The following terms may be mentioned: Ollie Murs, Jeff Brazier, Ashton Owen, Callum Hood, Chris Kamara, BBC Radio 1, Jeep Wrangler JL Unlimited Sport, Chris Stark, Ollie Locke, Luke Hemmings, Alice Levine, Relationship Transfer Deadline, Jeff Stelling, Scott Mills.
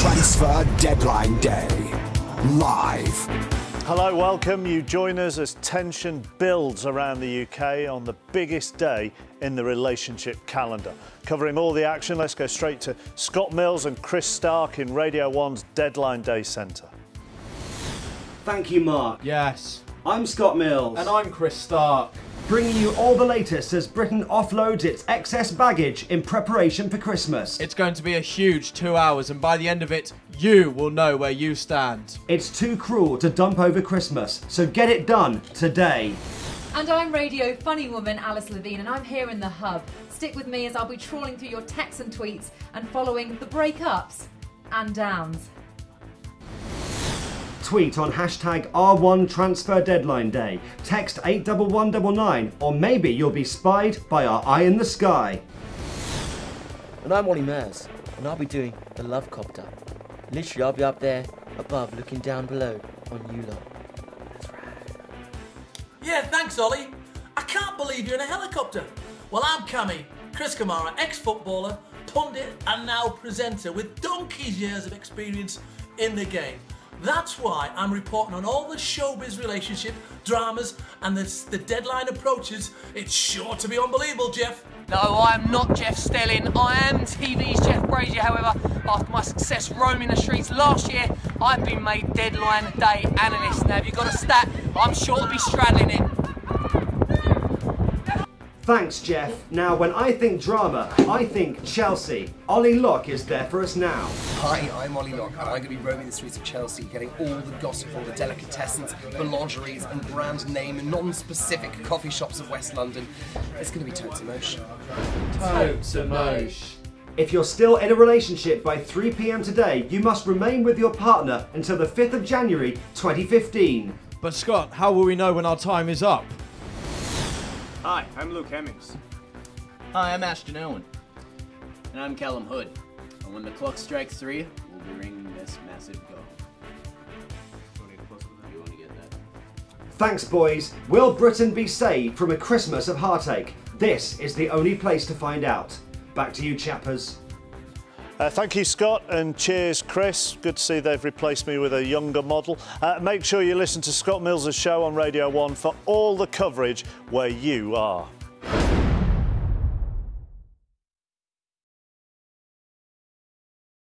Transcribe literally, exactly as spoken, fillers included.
Transfer deadline day, live. Hello, welcome. You join us as tension builds around the U K on the biggest day in the relationship calendar. Covering all the action, let's go straight to Scott Mills and Chris Stark in Radio one's Deadline Day Centre. Thank you, Mark. Yes. I'm Scott Mills. And I'm Chris Stark. Bringing you all the latest as Britain offloads its excess baggage in preparation for Christmas. It's going to be a huge two hours and by the end of it, you will know where you stand. It's too cruel to dump over Christmas, so get it done today. And I'm Radio Funny Woman Alice Levine and I'm here in The Hub. Stick with me as I'll be trawling through your texts and tweets and following the breakups and downs. Tweet on hashtag R one Transfer Deadline Day, text eight one one nine nine, or maybe you'll be spied by our eye in the sky. And I'm Ollie Murs, and I'll be doing the Love Copter. Literally, I'll be up there, above, looking down below on you lot. That's right. Yeah, thanks, Ollie. I can't believe you're in a helicopter. Well, I'm Cammy, Chris Kamara, ex-footballer, pundit, and now presenter with donkey's years of experience in the game. That's why I'm reporting on all the showbiz relationship dramas, and as the deadline approaches, it's sure to be unbelievable, Jeff. No, I am not Jeff Stelling. I am T V's Jeff Brazier, however. After my success roaming the streets last year, I've been made Deadline Day analyst. Now, if you've got a stat, I'm sure to be straddling it. Thanks, Jeff. Now, when I think drama, I think Chelsea. Ollie Locke is there for us now. Hi, I'm Ollie Locke, and I'm going to be roaming the streets of Chelsea, getting all the gossip, all the delicatessens, boulangeries, and brand name, and non-specific coffee shops of West London. It's going to be totes emotion. Totes emotion. If you're still in a relationship by three p m today, you must remain with your partner until the fifth of January, twenty fifteen. But Scott, how will we know when our time is up? Hi, I'm Luke Hemmings. Hi, I'm Ashton Owen. And I'm Callum Hood. And when the clock strikes three, we'll be ringing this massive gong. You want to get that? Thanks, boys. Will Britain be saved from a Christmas of heartache? This is the only place to find out. Back to you, chappers. Uh, thank you, Scott, and cheers, Chris. Good to see they've replaced me with a younger model. Uh, make sure you listen to Scott Mills' show on Radio one for all the coverage where you are.